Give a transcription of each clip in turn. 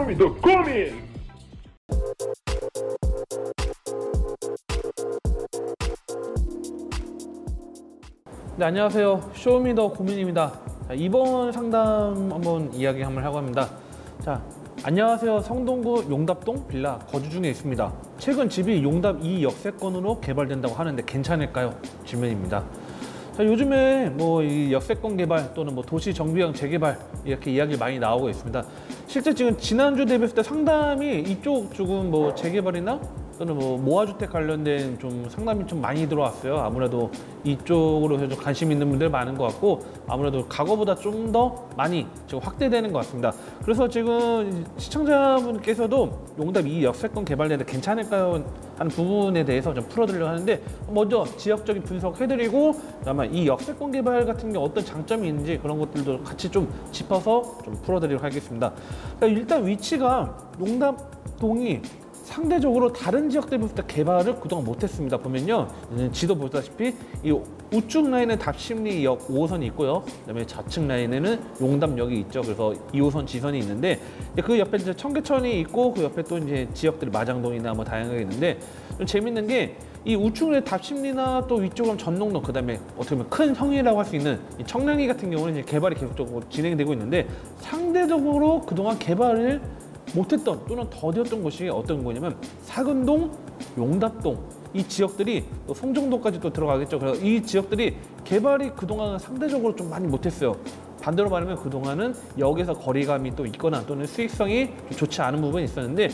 쇼미더고민! 네, 안녕하세요. 쇼미더고민입니다. 자, 이번 상담 한번 이야기 한번 하려고 합니다. 자, 안녕하세요. 성동구 용답동 빌라 거주 중에 있습니다. 최근 집이 용답 2 역세권으로 개발된다고 하는데 괜찮을까요? 질문입니다. 자, 요즘에 뭐 이 역세권 개발 또는 뭐 도시 정비형 재개발 이렇게 이야기 많이 나오고 있습니다. 실제 지금 지난주 대비했을 때 상담이 이쪽 조금 뭐 재개발이나 또는 뭐 모아주택 관련된 좀 상담이 좀 많이 들어왔어요. 아무래도 이쪽으로 좀 관심 있는 분들 많은 것 같고, 아무래도 과거보다 좀 더 많이 지금 확대되는 것 같습니다. 그래서 지금 시청자분께서도 용답 2 역세권 개발되는데 괜찮을까요? 하는 부분에 대해서 좀 풀어드리려고 하는데, 먼저 지역적인 분석해드리고, 아마 이 역세권 개발 같은 게 어떤 장점이 있는지 그런 것들도 같이 좀 짚어서 좀 풀어드리도록 하겠습니다. 그러니까 일단 위치가 용답동이 상대적으로 다른 지역 대비부터 개발을 그동안 못했습니다. 보면요, 지도 보시다시피 이 우측 라인에 답십리역 5호선이 있고요, 그다음에 좌측 라인에는 용답역이 있죠. 그래서 2호선 지선이 있는데, 그 옆에 이제 청계천이 있고, 그 옆에 또 이제 지역들이 마장동이나 뭐 다양하게 있는데, 좀 재밌는 게 이 우측에 답십리나 또 위쪽은 전농동, 그다음에 어떻게 보면 큰 성이라고 할 수 있는 이 청량리 같은 경우는 이제 개발이 계속적으로 진행되고 있는데, 상대적으로 그동안 개발을 못했던 또는 더뎠던 곳이 어떤 거냐면 사근동, 용답동 이 지역들이 또 성동동까지 또 들어가겠죠. 그래서 이 지역들이 개발이 그동안 상대적으로 좀 많이 못했어요. 반대로 말하면 그동안은 역에서 거리감이 또 있거나 또는 수익성이 좀 좋지 않은 부분이 있었는데,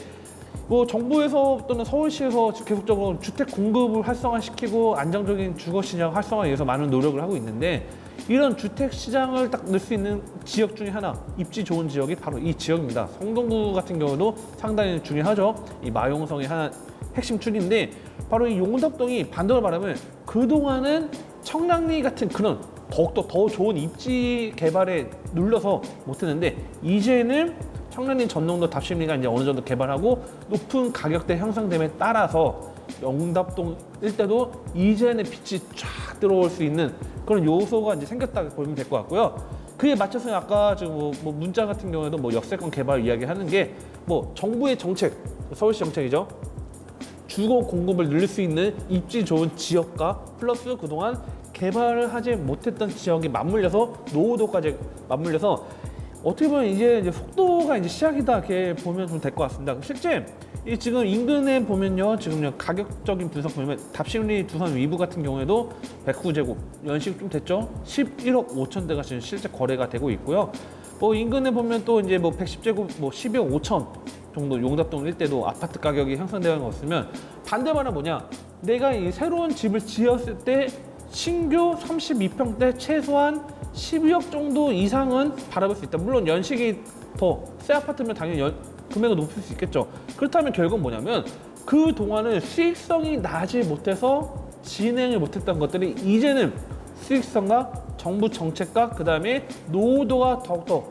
뭐 정부에서 또는 서울시에서 계속적으로 주택 공급을 활성화시키고 안정적인 주거시장 활성화에 의해서 많은 노력을 하고 있는데, 이런 주택 시장을 딱 넣을 수 있는 지역 중에 하나, 입지 좋은 지역이 바로 이 지역입니다. 성동구 같은 경우도 상당히 중요하죠. 이 마용성의 하나 핵심 축인데, 바로 이 용답동이 반대로 말하면 그동안은 청량리 같은 그런 더욱더 더 좋은 입지 개발에 눌려서 못했는데, 이제는 청량리 전농도 답십리가 이제 어느 정도 개발하고 높은 가격대 형성됨에 따라서 용답동 일대도 이제는 빛이 쫙 들어올 수 있는 그런 요소가 이제 생겼다고 보면 될 것 같고요. 그에 맞춰서 아까 지금 뭐 문자 같은 경우에도 뭐 역세권 개발 이야기하는 게 뭐 정부의 정책, 서울시 정책이죠. 주거 공급을 늘릴 수 있는 입지 좋은 지역과 플러스 그동안 개발을 하지 못했던 지역이 맞물려서 노후도까지 맞물려서 어떻게 보면 이제 속도가 이제 시작이다 이렇게 보면 좀 될 것 같습니다. 실제 이 지금 인근에 보면요, 지금 가격적인 분석 보면 답십리 두산 위브 같은 경우에도 109제곱 연식 좀 됐죠. 11억 5천대가 지금 실제 거래가 되고 있고요. 뭐 인근에 보면 또 이제 뭐 110제곱 뭐 12억 5천 정도 용답동 일대도 아파트 가격이 형성되는 거 없으면, 반대 말은 뭐냐, 내가 이 새로운 집을 지었을 때 신규 32평대 최소한 12억 정도 이상은 바라볼 수 있다. 물론 연식이 더 새 아파트면 당연히 금액은 높일 수 있겠죠. 그렇다면 결국 뭐냐면 그동안은 수익성이 나지 못해서 진행을 못했던 것들이 이제는 수익성과 정부 정책과 그 다음에 노후도가 더욱더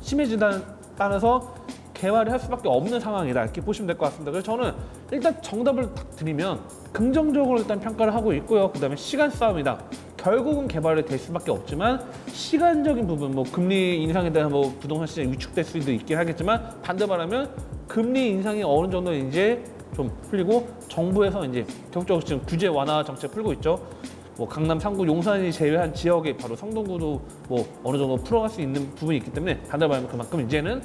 심해진다는 따라서 개발을 할 수밖에 없는 상황이다 이렇게 보시면 될 것 같습니다. 그래서 저는 일단 정답을 딱 드리면 긍정적으로 일단 평가를 하고 있고요. 그 다음에 시간 싸움이다. 결국은 개발이 될 수밖에 없지만 시간적인 부분, 뭐 금리 인상에 대한 뭐 부동산 시장이 위축될 수도 있긴 하겠지만, 반대 말하면 금리 인상이 어느 정도 이제 좀 풀리고 정부에서 이제 계속적으로 지금 규제 완화 정책 풀고 있죠. 뭐 강남 3구 용산이 제외한 지역에 바로 성동구도 뭐 어느 정도 풀어갈 수 있는 부분이 있기 때문에, 반대 말하면 그만큼 이제는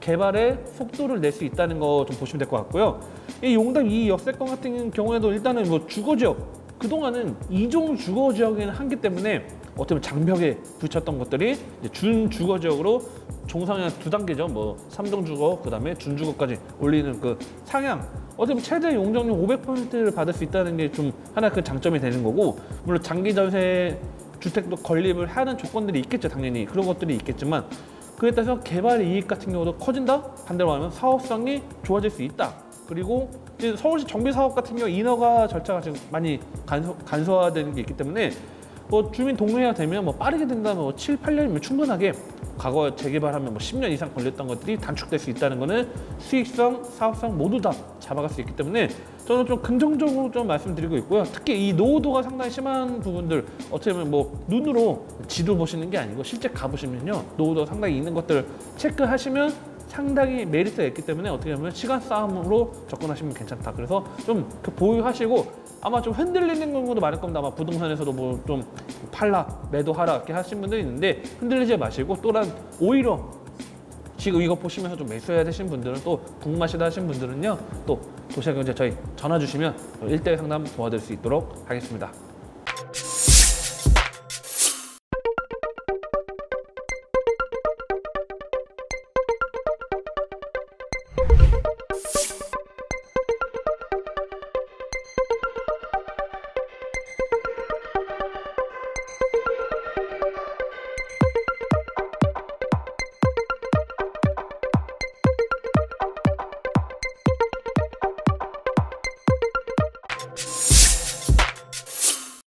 개발의 속도를 낼 수 있다는 거 좀 보시면 될 것 같고요. 이 용답 2 역세권 같은 경우에도 일단은 뭐 주거 지역, 그동안은 2종 주거지역에는 한계 때문에 어떻게 보면 장벽에 부딪혔던 것들이 이제 준주거지역으로 종상향 2단계죠. 뭐 3종 주거, 그 다음에 준주거까지 올리는 그 상향. 어떻게 보면 최대 용적률 500%를 받을 수 있다는 게 좀 하나 그 장점이 되는 거고, 물론 장기전세 주택도 건립을 하는 조건들이 있겠죠. 당연히. 그런 것들이 있겠지만, 그에 따라서 개발 이익 같은 경우도 커진다? 반대로 하면 사업성이 좋아질 수 있다. 그리고 이제 서울시 정비 사업 같은 경우 인허가 절차가 지금 많이 간소화되는 게 있기 때문에, 뭐 주민 동의가 되면 뭐 빠르게 된다면 뭐 7, 8년이면 충분하게, 과거 재개발하면 뭐 10년 이상 걸렸던 것들이 단축될 수 있다는 거는 수익성, 사업성 모두 다 잡아갈 수 있기 때문에 저는 좀 긍정적으로 좀 말씀드리고 있고요. 특히 이 노후도가 상당히 심한 부분들, 어떻게 보면 뭐 눈으로 지도 보시는 게 아니고 실제 가보시면요, 노후도가 상당히 있는 것들을 체크하시면 상당히 메리트가 있기 때문에 어떻게 보면 시간 싸움으로 접근하시면 괜찮다. 그래서 좀 보유하시고 아마 좀 흔들리는 경우도 많을 겁니다. 아마 부동산에서도 뭐 좀 팔라, 매도하라 이렇게 하시는 분들이 있는데 흔들리지 마시고 또한 오히려 지금 이거 보시면서 좀 매수해야 되시는 분들은 또 궁금하시다 하신 분들은요 또 도시와경제 저희 전화 주시면 1대1 상담 도와드릴 수 있도록 하겠습니다.